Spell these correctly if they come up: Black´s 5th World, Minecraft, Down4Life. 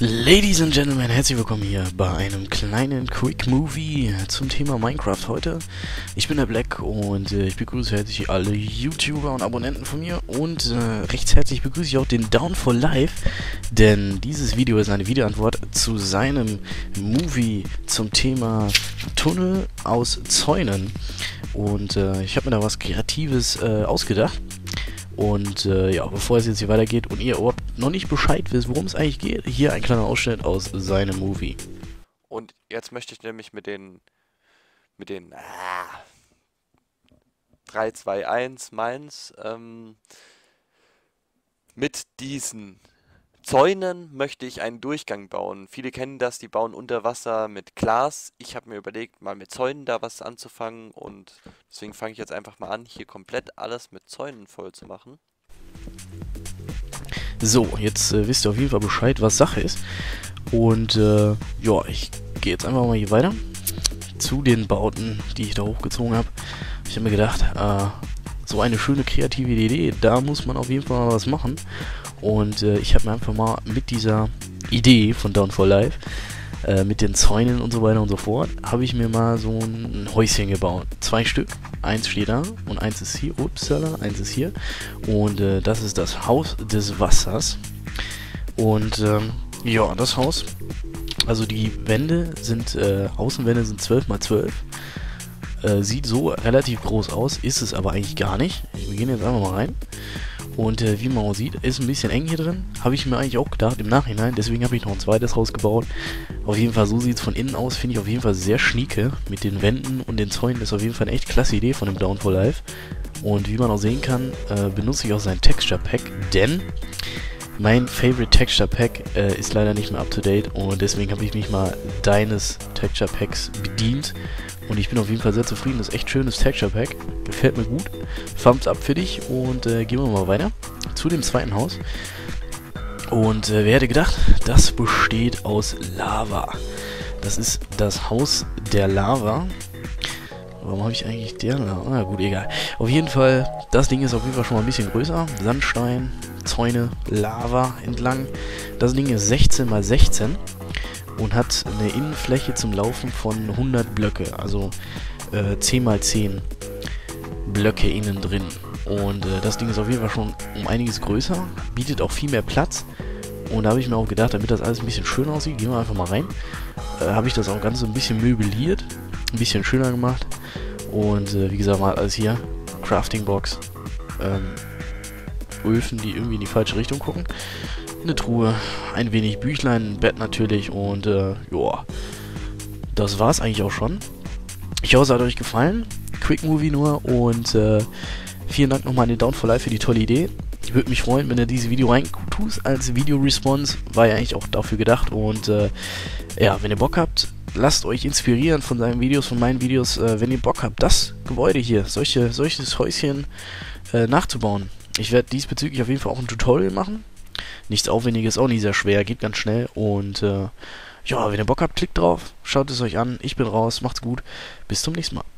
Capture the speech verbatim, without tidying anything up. Ladies and Gentlemen, herzlich willkommen hier bei einem kleinen Quick Movie zum Thema Minecraft heute. Ich bin der Black und äh, ich begrüße herzlich alle YouTuber und Abonnenten von mir und äh, recht herzlich begrüße ich auch den Down for Life, denn dieses Video ist eine Videoantwort zu seinem Movie zum Thema Tunnel aus Zäunen und äh, ich habe mir da was Kreatives äh, ausgedacht. Und äh, ja, bevor es jetzt hier weitergeht und ihr überhaupt noch nicht Bescheid wisst, worum es eigentlich geht, hier ein kleiner Ausschnitt aus seinem Movie. Und jetzt möchte ich nämlich mit den, mit den ah, drei, zwei, eins meins, ähm, mit diesen Zäunen möchte ich einen Durchgang bauen. Viele kennen das, die bauen unter Wasser mit Glas. Ich habe mir überlegt, mal mit Zäunen da was anzufangen und deswegen fange ich jetzt einfach mal an, hier komplett alles mit Zäunen voll zu machen. So, jetzt äh, wisst ihr auf jeden Fall Bescheid, was Sache ist. Und äh, ja, ich gehe jetzt einfach mal hier weiter zu den Bauten, die ich da hochgezogen habe. Ich habe mir gedacht, äh, so eine schöne kreative Idee, da muss man auf jeden Fall mal was machen. Und äh, ich habe mir einfach mal mit dieser Idee von Down for Life, äh, mit den Zäunen und so weiter und so fort, habe ich mir mal so ein Häuschen gebaut. Zwei Stück. Eins steht da und eins ist hier. Upsala, eins ist hier. Und äh, das ist das Haus des Wassers. Und ähm, ja, das Haus. Also die Wände sind, äh, Außenwände sind zwölf mal zwölf. Äh, sieht so relativ groß aus, ist es aber eigentlich gar nicht. Wir gehen jetzt einfach mal rein. Und äh, wie man sieht, ist ein bisschen eng hier drin. Habe ich mir eigentlich auch gedacht im Nachhinein. Deswegen habe ich noch ein zweites Haus gebaut. Auf jeden Fall, so sieht es von innen aus. Finde ich auf jeden Fall sehr schnieke. Mit den Wänden und den Zäunen ist auf jeden Fall eine echt klasse Idee von dem Down for Life. Und wie man auch sehen kann, äh, benutze ich auch sein Texture Pack. Denn mein Favorite Texture Pack äh, ist leider nicht mehr up to date. Und deswegen habe ich mich mal deines Texture Packs bedient. Und ich bin auf jeden Fall sehr zufrieden, das ist echt schönes Texture Pack, gefällt mir gut, Thumbs up für dich und äh, gehen wir mal weiter zu dem zweiten Haus. Und äh, wer hätte gedacht, das besteht aus Lava. Das ist das Haus der Lava. Warum habe ich eigentlich der Lava? Na gut, egal. Auf jeden Fall, das Ding ist auf jeden Fall schon mal ein bisschen größer. Sandstein, Zäune, Lava entlang. Das Ding ist sechzehn mal sechzehn. Und hat eine Innenfläche zum Laufen von hundert Blöcke, also äh, zehn mal zehn Blöcke innen drin. Und äh, das Ding ist auf jeden Fall schon um einiges größer, bietet auch viel mehr Platz. Und da habe ich mir auch gedacht, damit das alles ein bisschen schön aussieht, gehen wir einfach mal rein. Äh, habe ich das auch ganz so ein bisschen möbliert, ein bisschen schöner gemacht. Und äh, wie gesagt, mal alles hier, Crafting Box, ähm, Öfen, die irgendwie in die falsche Richtung gucken. Eine Truhe, ein wenig Büchlein, ein Bett natürlich und äh, ja, das war's eigentlich auch schon. Ich hoffe, es hat euch gefallen. Quick Movie nur und äh, vielen Dank nochmal an den Down for Life für die tolle Idee. Ich würde mich freuen, wenn ihr dieses Video reintust als Video-Response. War ja eigentlich auch dafür gedacht und äh, ja, wenn ihr Bock habt, lasst euch inspirieren von seinen Videos, von meinen Videos, äh, wenn ihr Bock habt, das Gebäude hier, solche, solches Häuschen äh, nachzubauen. Ich werde diesbezüglich auf jeden Fall auch ein Tutorial machen. Nichts Aufwendiges, auch nicht sehr schwer, geht ganz schnell und äh, ja, wenn ihr Bock habt, klickt drauf, schaut es euch an, ich bin raus, macht's gut, bis zum nächsten Mal.